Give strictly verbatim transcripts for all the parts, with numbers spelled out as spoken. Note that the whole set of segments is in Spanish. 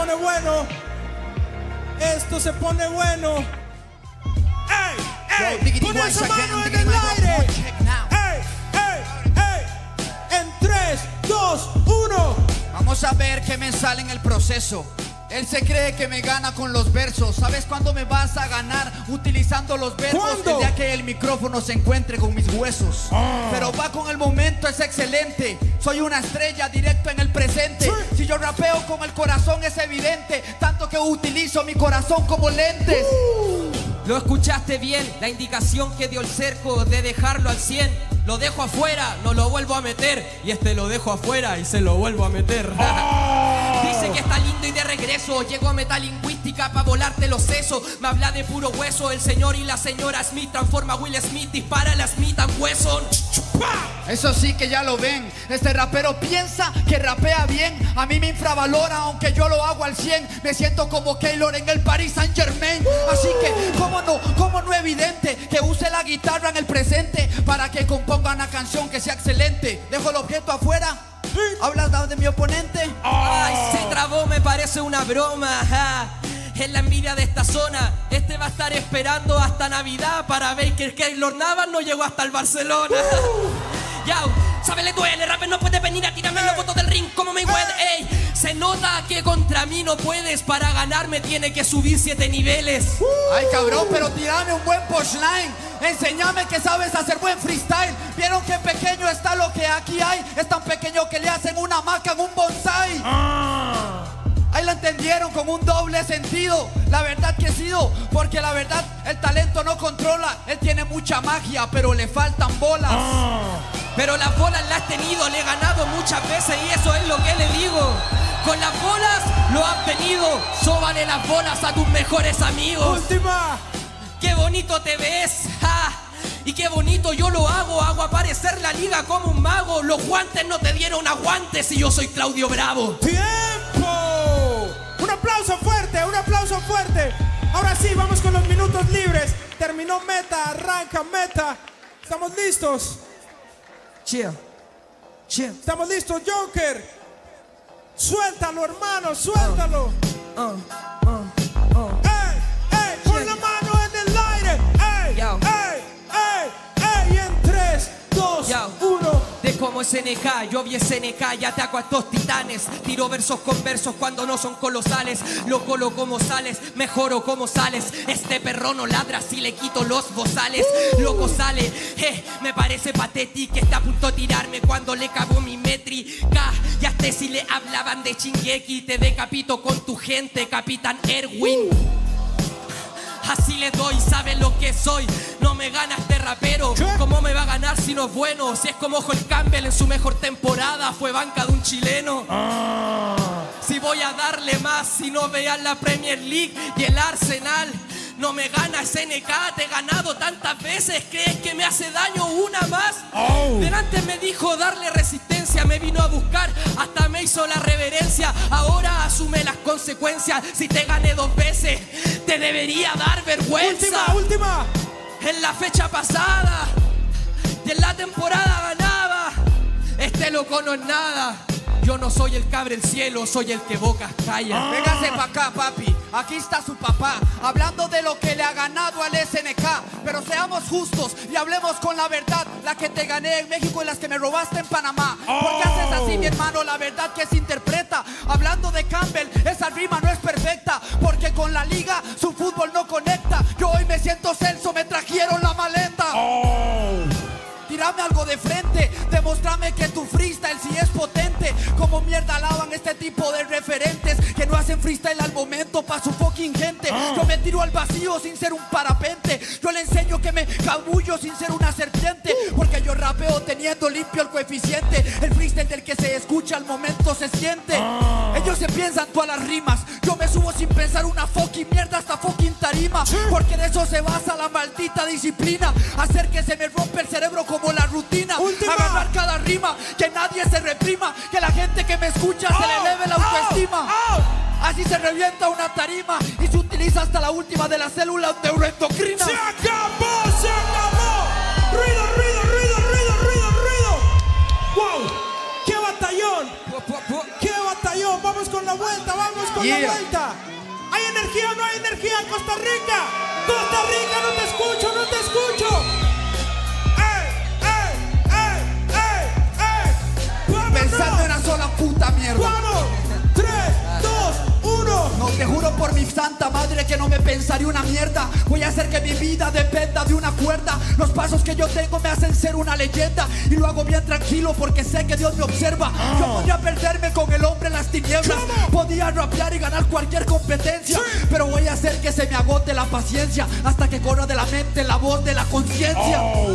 pone bueno. Esto se pone bueno. Ey, ey, pon esa mano en el aire. Ey, ey, ey. En tres, dos, uno. Vamos a ver qué me sale en el proceso. Él se cree que me gana con los versos. ¿Sabes cuándo me vas a ganar? Utilizando los versos. ¿Cuándo? El día que el micrófono se encuentre con mis huesos. Oh. Pero va con el momento, es excelente. Soy una estrella directo en el presente. Sí. Si yo rapeo con el corazón es evidente. Tanto que utilizo mi corazón como lentes. Uh. Lo escuchaste bien, la indicación que dio el cerco de dejarlo al cien. Lo dejo afuera, no lo vuelvo a meter. Y este lo dejo afuera y se lo vuelvo a meter. Oh. Dice que está lindo y de regreso. Llego a Metalingüística pa' volarte los sesos. Me habla de puro hueso. El señor y la señora Smith transforma a Will Smith. Dispara a la Smith and Wesson. Eso sí que ya lo ven. Este rapero piensa que rapea bien. A mí me infravalora aunque yo lo hago al cien. Me siento como Keylor en el Paris Saint Germain. uh. Así que, ¿cómo no? ¿Cómo no evidente? Que use la guitarra en el presente para que con ponga una canción que sea excelente. Dejo el objeto afuera. Hablas de mi oponente. Ay, se trabó, me parece una broma. Ajá. Es la envidia de esta zona. Este va a estar esperando hasta Navidad para ver que el Keylor Navas no llegó hasta el Barcelona. Uh. Yao, sabe, le duele. Rapper no puede venir a tirarme los votos del ring como me huele. Ey, se nota que contra mí no puedes. Para ganarme tiene que subir siete niveles. Uh. Ay, cabrón, pero tirame un buen pushline. Enséñame que sabes hacer buen freestyle. Vieron que pequeño está lo que aquí hay. Es tan pequeño que le hacen una hamaca en un bonsai. ah. Ahí la entendieron con un doble sentido. La verdad que he sido, porque la verdad el talento no controla. Él tiene mucha magia, pero le faltan bolas. ah. Pero las bolas las he tenido. Le he ganado muchas veces y eso es lo que le digo. Con las bolas lo han tenido. Sóbale las bolas a tus mejores amigos. Última. ¡Qué bonito te ves! ¡Ja! Y qué bonito yo lo hago, hago aparecer la liga como un mago. Los guantes no te dieron aguantes y yo soy Claudio Bravo. ¡Tiempo! ¡Un aplauso fuerte, un aplauso fuerte! Ahora sí, vamos con los minutos libres. Terminó Meta, arranca Meta. ¿Estamos listos? Chill, chill. ¿Estamos listos, Joker? Suéltalo, hermano, suéltalo. Uh, uh, uh, uh. ¡Ey, ey! ¡Pon la mano! De como S N K, yo vi S N K y ataco a estos titanes. Tiro versos con versos cuando no son colosales. Lo colo como sales, mejoro como sales. Este perro no ladra si le quito los bozales. Loco sale, eh, me parece patético. Está a punto de tirarme cuando le cagó mi métrica. Y hasta si le hablaban de Shingeki. Te decapito con tu gente, Capitán Erwin. Así le doy, sabes lo que soy. No me gana este rapero. ¿Cómo me va a ganar si no es bueno? Si es como Joel Campbell en su mejor temporada. Fue banca de un chileno. ah. Si voy a darle más, si no vean la Premier League y el Arsenal. No me gana S N K, te he ganado tantas veces. ¿Crees que me hace daño una más? Oh. Delante me dijo darle resistencia. Me vino a buscar, hasta me hizo la reverencia. Ahora asume las consecuencias. Si te gané dos veces, te debería dar vergüenza. Última, última. En la fecha pasada y en la temporada ganaba. Este loco no es nada. Yo no soy el cabre del cielo, soy el que bocas calla. Ah. Véngase pa' acá, papi. Aquí está su papá, hablando de lo que le ha ganado al S N K. Pero seamos justos y hablemos con la verdad. La que te gané en México y las que me robaste en Panamá. oh. ¿Por qué haces así, mi hermano? La verdad que se interpreta. Hablando de Campbell, esa rima no es perfecta, porque con la liga su fútbol no conecta. Yo hoy me siento Celso, me trajeron la maleta. oh. Tírame algo de frente, demostrame que tu freestyle sí es potente. Como mierda alaban este tipo de referentes que no hacen freestyle al momento pa' su fucking gente. ah. Yo me tiro al vacío sin ser un parapente. Yo le enseño que me cabullo sin ser una serpiente. uh. Porque yo rapeo teniendo limpio el coeficiente. El freestyle del que se escucha al momento se siente. ah. Ellos se piensan todas las rimas. Yo me subo sin pensar una fucking mierda hasta fucking tarima. sí. Porque de eso se basa la maldita disciplina. Hacer que se me rompe el cerebro con como la rutina. Última. Agarrar cada rima, que nadie se reprima, que la gente que me escucha oh, se le eleve la autoestima. oh, oh. Así se revienta una tarima y se utiliza hasta la última de las células neuroendocrinas. ¡Se acabó! ¡Se acabó! ¡Ruido, ruido, ruido, ruido, ruido, ruido! ¡Wow! ¡Qué batallón! ¡Qué batallón! Vamos con la vuelta, vamos con con yeah. la vuelta. ¿Hay energía o no hay energía? Costa Rica, Costa Rica, no te escucho, no te escucho. ¡Ey, ey, ey, ey, ey! Pensando en una sola puta mierda. ¡Vamos! tres, dos, uno. No, te juro por mi santa madre que no me pensaré una mierda. Voy a hacer que mi vida dependa de una cuerda. Los pasos que yo tengo me hacen ser una leyenda. Y lo hago bien tranquilo porque sé que Dios me observa. Yo podía perderme con el hombre en las tinieblas. Podía rapear y ganar cualquier competencia. Sí. Pero voy a hacer que se me agote la paciencia hasta que corra de la mente la voz de la conciencia. Oh.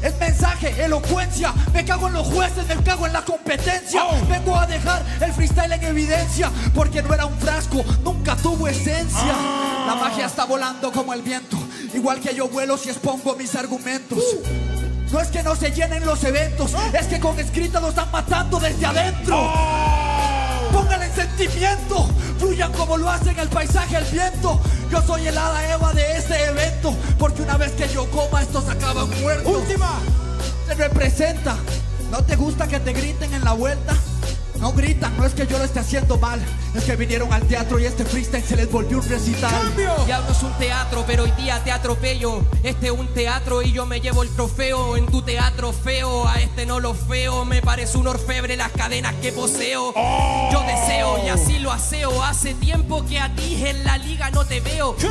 El mensaje, elocuencia. Me cago en los jueces, me cago en la competencia. oh. Vengo a dejar el freestyle en evidencia, porque no era un frasco, nunca tuvo esencia. ah. La magia está volando como el viento, igual que yo vuelo si expongo mis argumentos. uh. No es que no se llenen los eventos, oh. es que con escrita los están matando desde adentro. oh. Pónganle sentimiento, fluyan como lo hace en el paisaje el viento. Yo soy el hada Eva de este evento, porque una vez que yo coma, estos acaban muertos. Última. Se representa. ¿No te gusta que te griten en la vuelta? No gritan, no es que yo lo esté haciendo mal, es que vinieron al teatro y este freestyle se les volvió un recital. ¡Cambio! Ya no es un teatro, pero hoy día te atropello. Este es un teatro y yo me llevo el trofeo. En tu teatro feo, a este no lo feo. Me parece un orfebre las cadenas que poseo. ¡Oh! Yo deseo y así lo aseo. Hace tiempo que a ti en la liga no te veo. ¿Qué?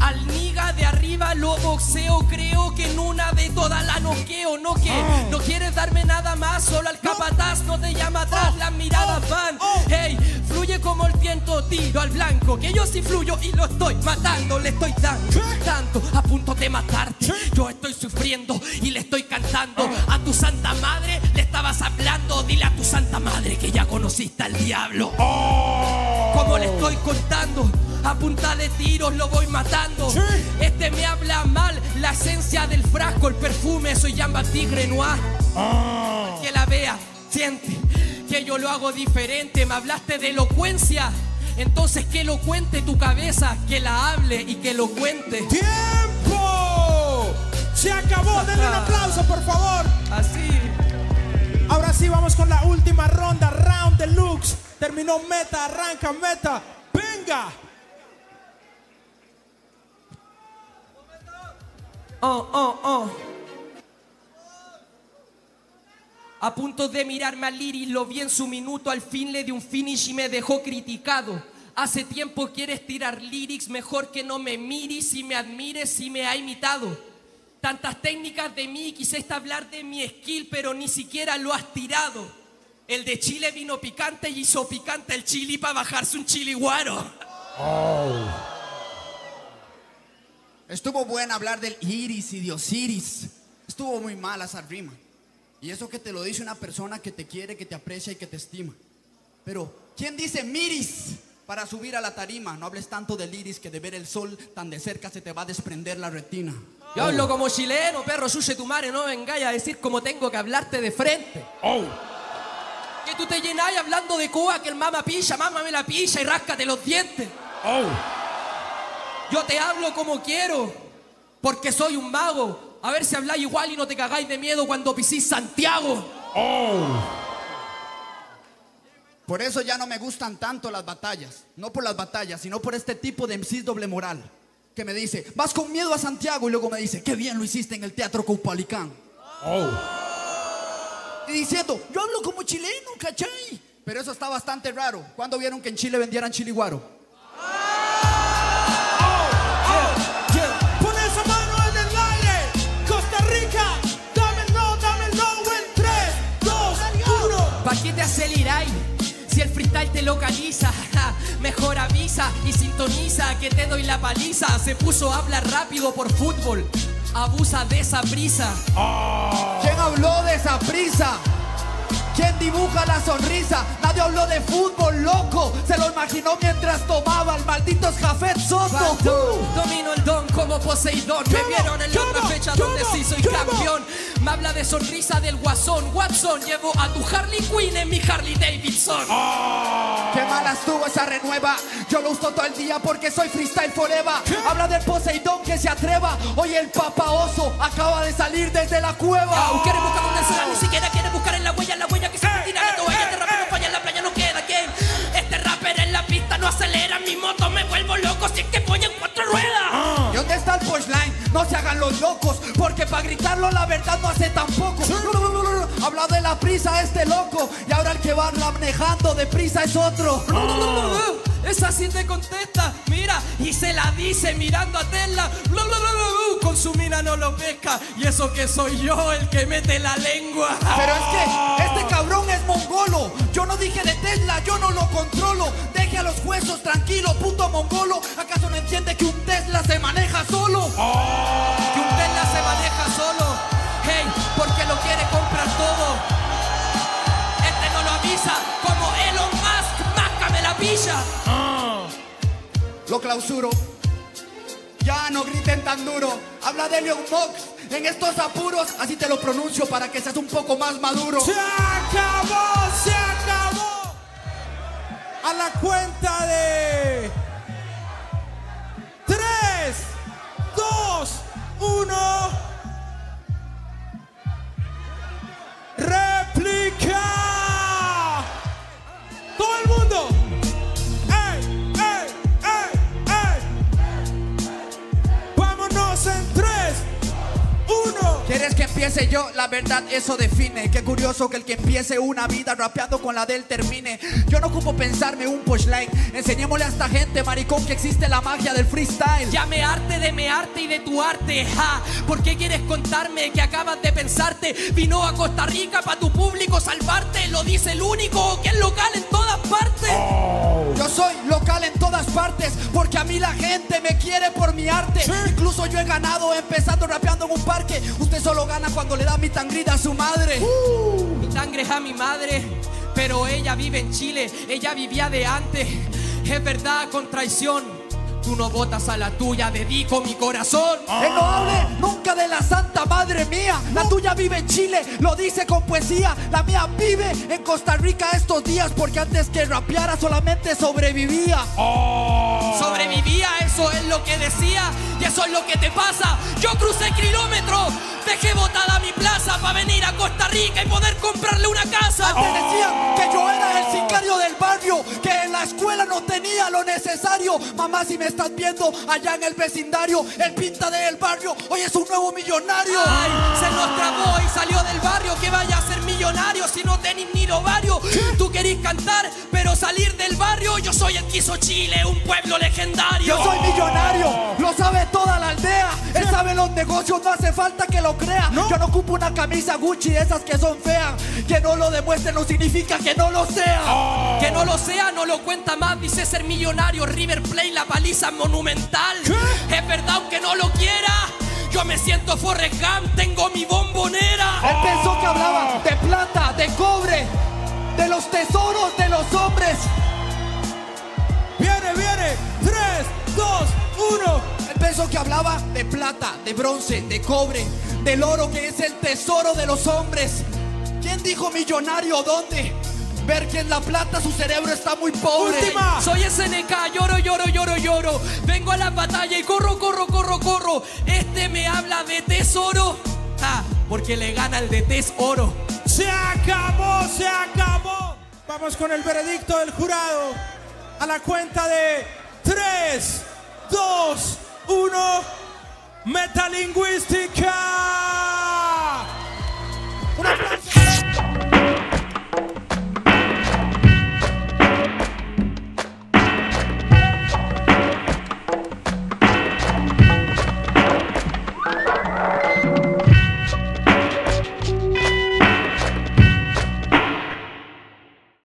Al niga de arriba lo boxeo. Creo que en una de todas la noqueo. No que oh. no quieres darme nada más. Solo al capataz no te llama atrás. oh. Las miradas oh. van. oh. Hey, fluye como el viento, tiro al blanco. Que yo sí fluyo y lo estoy matando. Le estoy dando ¿Qué? tanto a punto de matarte. ¿Qué? Yo estoy sufriendo y le estoy cantando. oh. A tu santa madre le estabas hablando. Dile a tu santa madre que ya conociste al diablo. oh. Como le estoy contando, a punta de tiros lo voy matando. ¿Sí? Este me habla mal, la esencia del frasco, el perfume, soy Jean-Baptiste Renoir. Oh. Que la vea, siente que yo lo hago diferente. Me hablaste de elocuencia, entonces que lo cuente tu cabeza, que la hable y que lo cuente. ¡Tiempo! Se acabó, denle un aplauso por favor. Así. Ahora sí vamos con la última ronda, round deluxe. Terminó meta, arranca meta, venga. Oh, oh, oh. A punto de mirarme al Iris, lo vi en su minuto. Al fin le di un finish y me dejó criticado. Hace tiempo quieres tirar lyrics, mejor que no me mires y me admires y me ha imitado. Tantas técnicas de mí, quisiste hablar de mi skill, pero ni siquiera lo has tirado. El de Chile vino picante y hizo picante el chili para bajarse un chili guaro. Oh. Estuvo bueno hablar del Iris y de Osiris. Estuvo muy mala esa rima. Y eso que te lo dice una persona que te quiere, que te aprecia y que te estima. Pero, ¿quién dice miris para subir a la tarima? No hables tanto del iris que de ver el sol tan de cerca se te va a desprender la retina. Yo oh. hablo como chileno, perro, suye tu madre. No vengáis a decir como tengo que hablarte de frente. Oh. Que tú te llenáis hablando de Cuba, que el mama pilla, mámame la pilla y ráscate los dientes. Oh. Yo te hablo como quiero, porque soy un mago. A ver si habláis igual y no te cagáis de miedo cuando pisís Santiago. Oh. Por eso ya no me gustan tanto las batallas. No por las batallas, sino por este tipo de M Cs doble moral. Que me dice, vas con miedo a Santiago. Y luego me dice, qué bien lo hiciste en el teatro Caupalicán. Oh. Y diciendo, yo hablo como chileno, ¿cachai? Pero eso está bastante raro. ¿Cuándo vieron que en Chile vendieran chiliguaro? ¿Qué te aceleráis? Si el freestyle te localiza, mejor avisa y sintoniza que te doy la paliza. Se puso a hablar rápido por fútbol, abusa de esa prisa. Oh. ¿Quién habló de esa prisa? ¿Quién dibuja la sonrisa? Nadie habló de fútbol, loco. Se lo imaginó mientras tomaba el maldito Jafet Soto. Uh. Domino el don como Poseidón. Me vieron en la otra fecha donde sí soy campeón. Me habla de sonrisa del guasón. Watson, llevo a tu Harley Quinn en mi Harley Davidson. Oh. Qué mala estuvo esa renueva. Yo lo uso todo el día porque soy freestyle forever. ¿Qué? Habla del Poseidón que se atreva. Hoy el Papa Oso acaba de salir desde la cueva. Oh. Quiere buscar donde sea, ni siquiera quiere buscar en la huella, en la huella. Que se eh, eh, tirar la toalla, eh, este rapero eh, no falla en la playa, no queda quien. Este rapper en la pista no hace deprisa es este loco y ahora el que va manejando deprisa es otro. Esa sí te contesta, mira, y se la dice mirando a Tesla. Con su mina no lo pesca, y eso que soy yo el que mete la lengua. Pero es que este cabrón es mongolo. Yo no dije de Tesla, yo no lo controlo. Deje a los huesos tranquilo, puto mongolo. ¿Acaso no entiende que un Tesla se maneja solo? Oh. Que un Tesla se maneja solo. Hey, porque lo quiere comprar todo. Este no lo avisa, como Elon Musk, máscame la pilla. Oh. Lo clausuro. Ya no griten tan duro. Habla de Elon Musk en estos apuros. Así te lo pronuncio para que seas un poco más maduro. ¡Se acabó! ¡Se acabó! A la cuenta de... tres, dos, uno... ¡Réplica! ¡Todo el mundo! ¿Quieres que empiece yo? La verdad eso define. Qué curioso que el que empiece una vida rapeado con la del termine. Yo no ocupo pensarme un pushline. Enseñémosle a esta gente, maricón, que existe la magia del freestyle. Ya me arte de mi arte y de tu arte, ja. ¿Por qué quieres contarme que acabas de pensarte? Vino a Costa Rica pa' tu público salvarte. Lo dice el único que es local en todas partes. Oh. Yo soy local en todas partes porque a mí la gente me quiere por mi arte. Sí. Incluso yo he ganado empezando rapeando en un parque. Usted solo gana cuando le da mi tangrita a su madre. Uh. Mi tangre es a mi madre, pero ella vive en Chile. Ella vivía de antes. Es verdad, con traición. Tú no votas a la tuya, dedico mi corazón. Ah. Él no hable nunca de la santa madre mía. No. La tuya vive en Chile, lo dice con poesía. La mía vive en Costa Rica estos días, porque antes que rapeara solamente sobrevivía. Oh. Sobrevivía, eso es lo que decía. Y eso es lo que te pasa. Yo crucé kilómetros, dejé botada mi plaza para venir a Costa Rica y poder comprarle una casa. Antes oh. decían que yo era el sicario del barrio, que en la escuela no tenía lo necesario. Mamá, si me estás viendo allá en el vecindario, el pinta del barrio hoy es un nuevo millonario. Ay, se nos trabó y salió del barrio. Que vaya a ser millonario si no tenés ni lo vario. Tú querís cantar pero salir del barrio. Yo soy el que hizo Chile un pueblo legendario. Yo soy millonario, lo sabe toda la aldea. Él sabe los negocios, no hace falta que lo crea. ¿No? Yo no ocupo una camisa Gucci, esas que son feas. Que no lo demuestren no significa que no lo sea. Oh. Que no lo sea no lo cuenta más. Dice ser millonario, River Plate, la paliza monumental. ¿Qué? Es verdad, aunque no lo quiera, yo me siento Forrest Gump, tengo mi bombonera. Oh. Él pensó que hablaba de plata, de cobre, de los tesoros de los hombres. Viene, viene, tres, dos, uno. Él pensó que hablaba de plata, de bronce, de cobre, del oro que es el tesoro de los hombres. ¿Quién dijo millonario? ¿Dónde? Ver que en la plata su cerebro está muy pobre. Última. Soy S N K, lloro, lloro, lloro, lloro. Vengo a la batalla y corro, corro, corro, corro. Este me habla de tesoro. Ah, porque le gana el de tesoro. Se acabó, se acabó. Vamos con el veredicto del jurado. A la cuenta de tres, dos, uno. Metalingüística.